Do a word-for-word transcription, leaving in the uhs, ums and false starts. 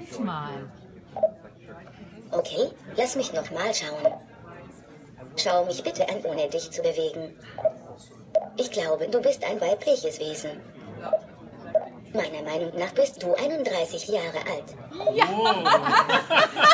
jetzt mal. Okay, lass mich noch mal schauen. Schau mich bitte an, ohne dich zu bewegen. Ich glaube, du bist ein weibliches Wesen. Meiner Meinung nach bist du einunddreißig Jahre alt. Ja. Oh.